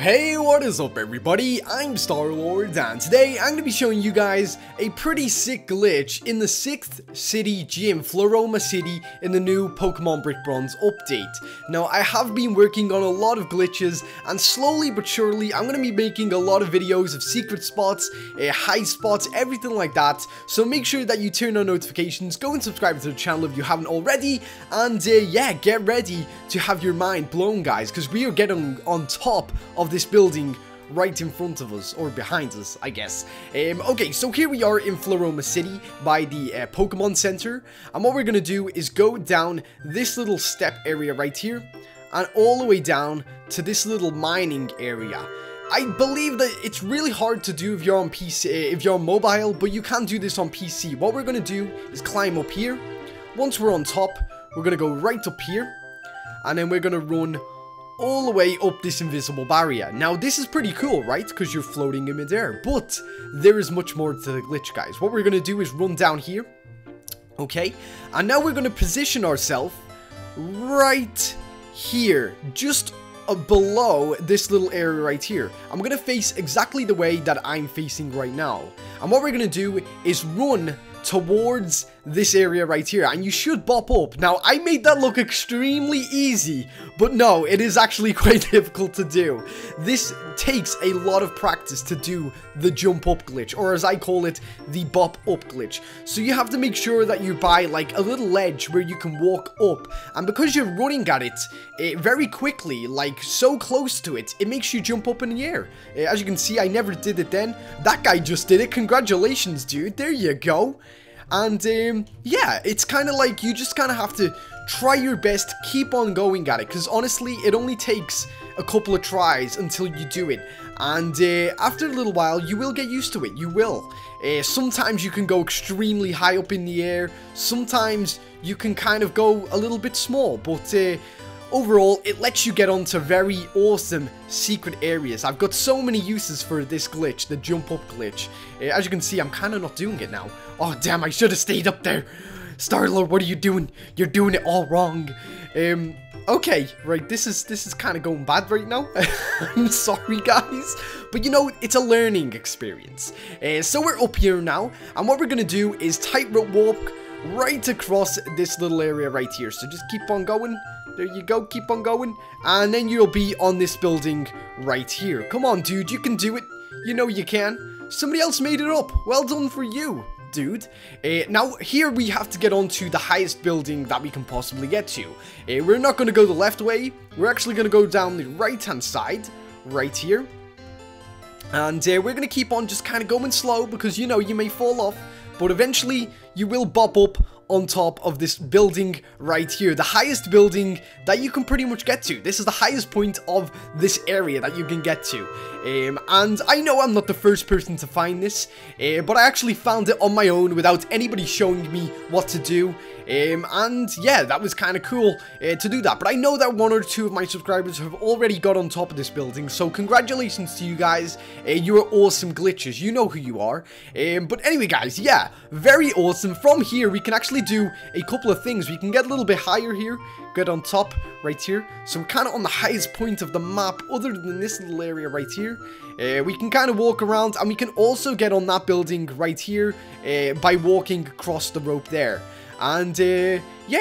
Hey, what is up everybody, I'm Star-Lord, and today I'm going to be showing you guys a pretty sick glitch in the 6th city gym, Floaroma City, in the new Pokemon Brick Bronze update. Now, I have been working on a lot of glitches, and slowly but surely, I'm going to be making a lot of videos of secret spots, high spots, everything like that, so make sure that you turn on notifications, go and subscribe to the channel if you haven't already, and yeah, get ready to have your mind blown, guys, because we are getting on top of this building right in front of us, or behind us, I guess. Okay, so here we are in Floaroma City by the Pokemon Center, and what we're gonna do is go down this little step area right here, and all the way down to this little mining area. I believe that it's really hard to do if you're on PC, if you're on mobile, but you can do this on PC. What we're gonna do is climb up here. Once we're on top, we're gonna go right up here, and then we're gonna run all the way up this invisible barrier. Now, this is pretty cool, right? Because you're floating in midair, but there is much more to the glitch, guys. What we're going to do is run down here, okay? And now we're going to position ourselves right here, just below this little area right here. I'm going to face exactly the way that I'm facing right now. And what we're going to do is run towards this area right here, and you should bop up. Now, I made that look extremely easy, but no, it is actually quite difficult to do. This takes a lot of practice to do the jump up glitch, or as I call it, the bop up glitch. So you have to make sure that you buy like a little ledge where you can walk up, and because you're running at it very quickly, like so close to it, it makes you jump up in the air. As you can see, I never did it then. That guy just did it. Congratulations, dude. There you go. And yeah, it's kind of like you just kind of have to try your best, keep on going at it, because honestly, it only takes a couple of tries until you do it. And after a little while, you will get used to it. You will. Sometimes you can go extremely high up in the air. Sometimes you can kind of go a little bit small, but overall, it lets you get onto very awesome secret areas. I've got so many uses for this glitch, the jump up glitch. As you can see, I'm kind of not doing it now. Oh, damn, I should have stayed up there. Star-Lord, what are you doing? You're doing it all wrong. Okay, right, this is kind of going bad right now. I'm sorry, guys. But you know, it's a learning experience. So we're up here now, and what we're going to do is tightrope walk right across this little area right here. So just keep on going. There you go, keep on going, and then you'll be on this building right here. Come on, dude, you can do it. You know you can. Somebody else made it up. Well done for you, dude. Now, here we have to get onto the highest building that we can possibly get to. We're not going to go the left way. We're actually going to go down the right-hand side, right here. And we're going to keep on just kind of going slow because, you know, you may fall off, but eventually you will bop up on top of this building right here, the highest building that you can pretty much get to. This is the highest point of this area that you can get to. And I know I'm not the first person to find this, but I actually found it on my own without anybody showing me what to do. And yeah, that was kind of cool to do that. But I know that one or two of my subscribers have already got on top of this building, so congratulations to you guys. You are awesome glitches. You know who you are. But anyway, guys, yeah, very awesome. From here, we can actually do a couple of things. We can get a little bit higher here, get on top right here, so we're kind of on the highest point of the map other than this little area right here. We can kind of walk around, and we can also get on that building right here by walking across the rope there. And yeah,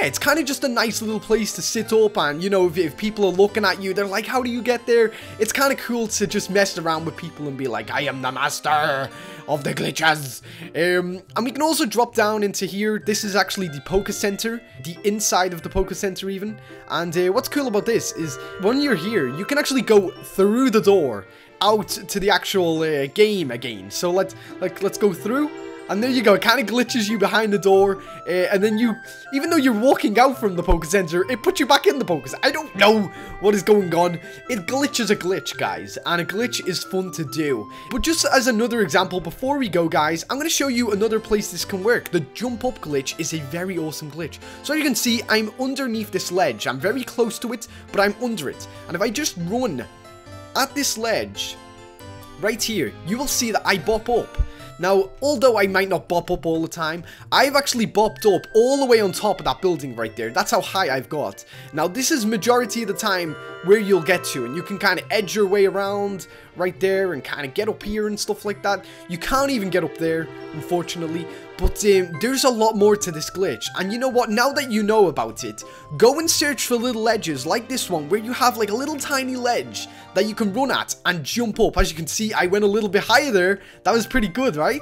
it's kind of just a nice little place to sit up, and you know, if people are looking at you, they're like, how do you get there? It's kind of cool to just mess around with people and be like, I am the master of the glitches. And we can also drop down into here. This is actually the Poké Center, the inside of the Poké Center even. And what's cool about this is when you're here, you can actually go through the door out to the actual game again. So let's go through. And there you go, it kind of glitches you behind the door, and then you, even though you're walking out from the Poké Center, it puts you back in the Poké Center. I don't know what is going on. It glitches a glitch, guys, and a glitch is fun to do. But just as another example, before we go, guys, I'm going to show you another place this can work. The jump up glitch is a very awesome glitch. So as you can see, I'm underneath this ledge. I'm very close to it, but I'm under it. And if I just run at this ledge, right here, you will see that I bop up. Now, although I might not bop up all the time, I've actually bopped up all the way on top of that building right there. That's how high I've got. Now, this is majority of the time where you'll get to, and you can kind of edge your way around right there and kind of get up here and stuff like that. You can't even get up there, unfortunately, but there's a lot more to this glitch. And you know what, now that you know about it, go and search for little ledges like this one, where you have like a little tiny ledge that you can run at and jump up. As you can see, I went a little bit higher there. That was pretty good, right?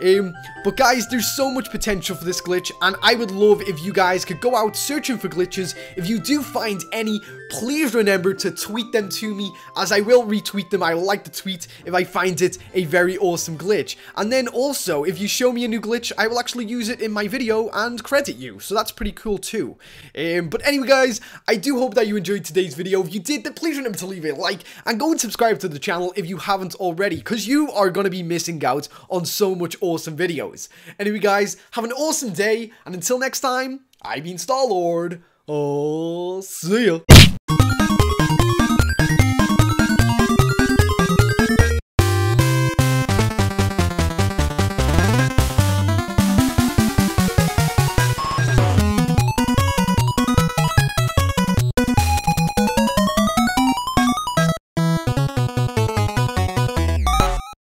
But guys, there's so much potential for this glitch, and I would love if you guys could go out searching for glitches. If you do find any, please remember to tweet them to me, as I will retweet them. I will like the tweet if I find it a very awesome glitch. And then also, if you show me a new glitch, I will actually use it in my video and credit you, so that's pretty cool too. But anyway guys, I do hope that you enjoyed today's video. If you did, then please remember to leave a like and go and subscribe to the channel if you haven't already, because you are going to be missing out on so much awesome videos. Anyway guys, have an awesome day, and until next time, I've been Starlord. Oh, see ya.